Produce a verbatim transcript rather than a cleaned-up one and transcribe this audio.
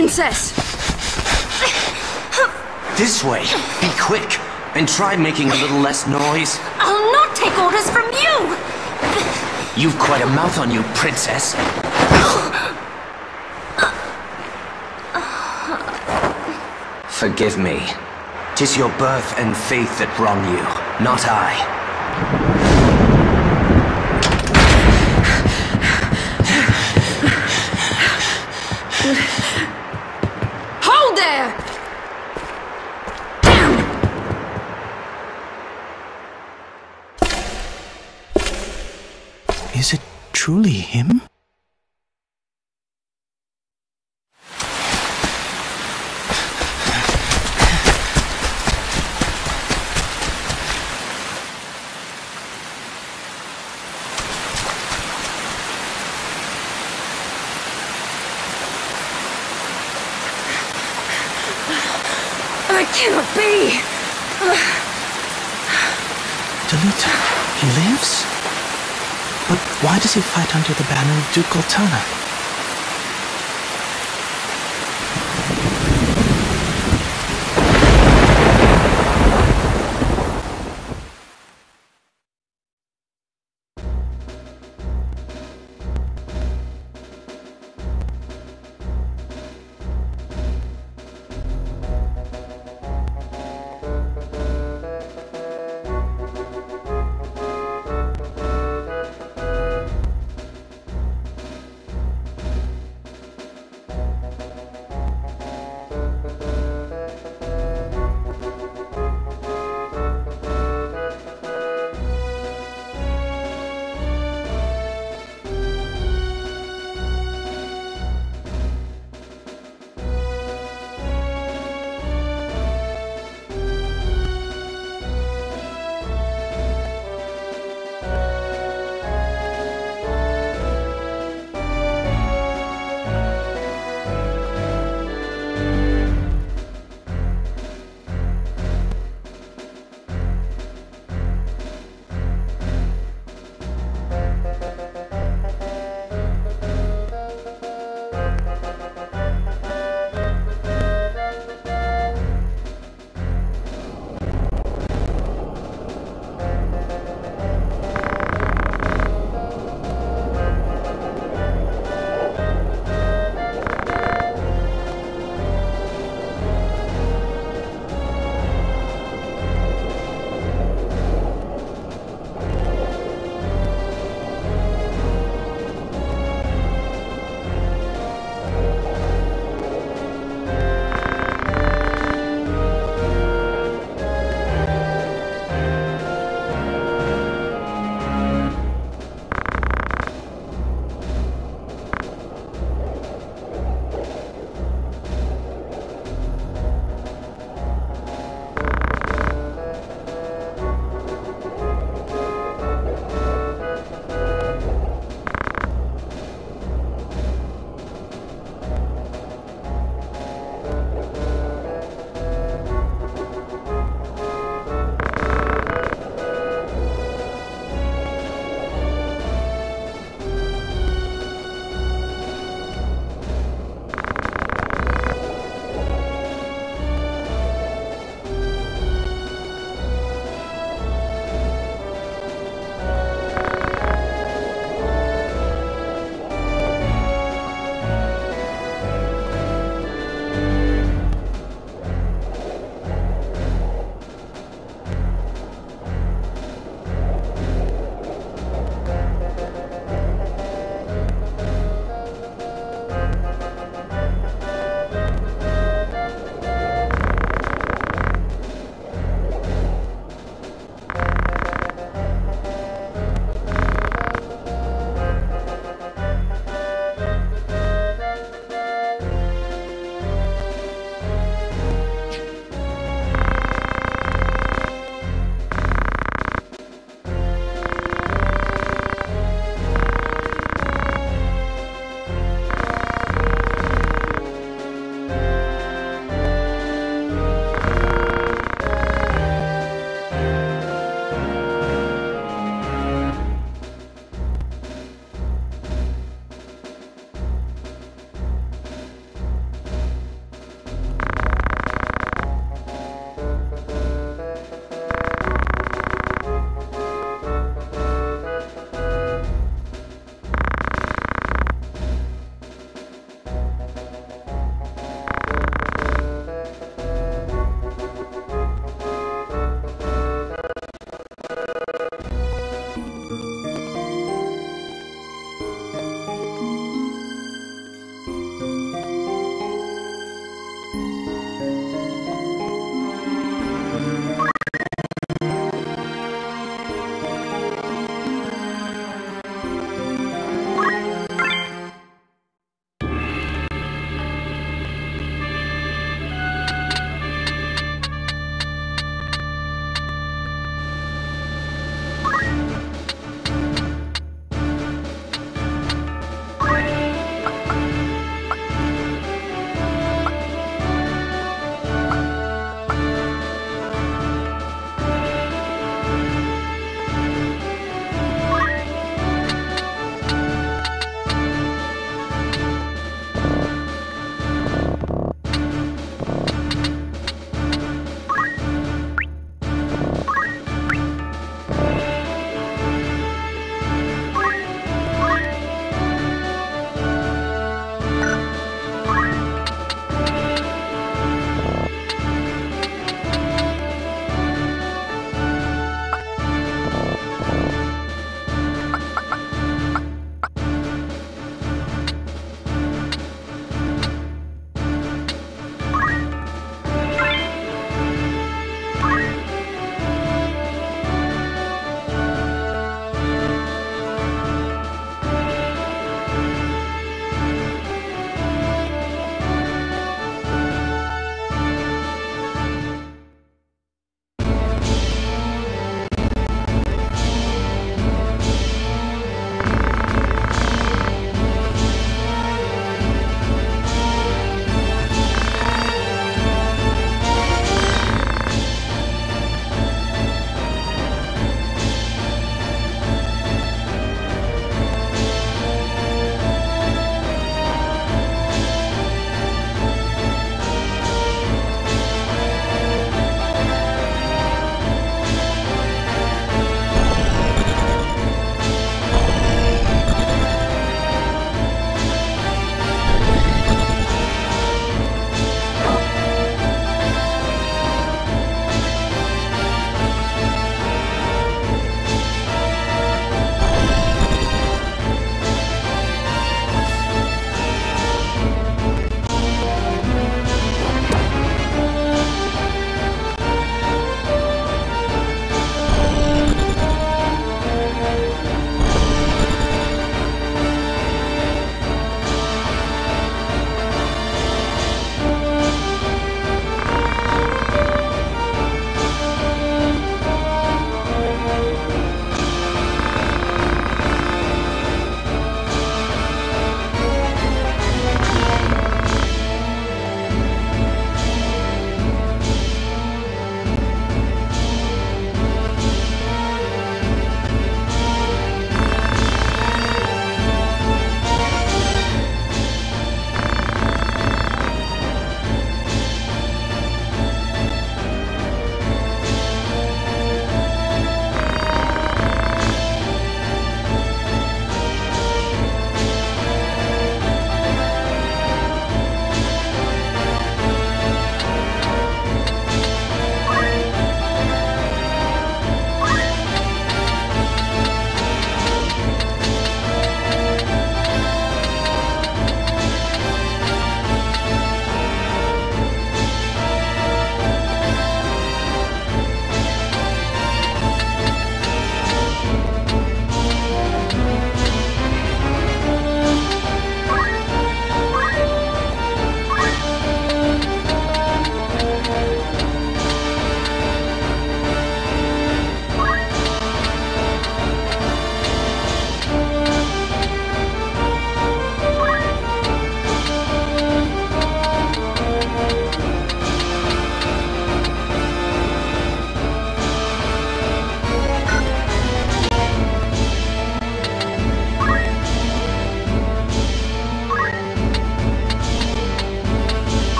princess! This way. Be quick. And try making a little less noise. I'll not take orders from you! You've quite a mouth on you, princess. Forgive me. 'Tis your birth and faith that wrong you, not I. Hold there! Down! Is it truly him? Cannot be! Delita, he lives? But why does he fight under the banner of Duke Altana?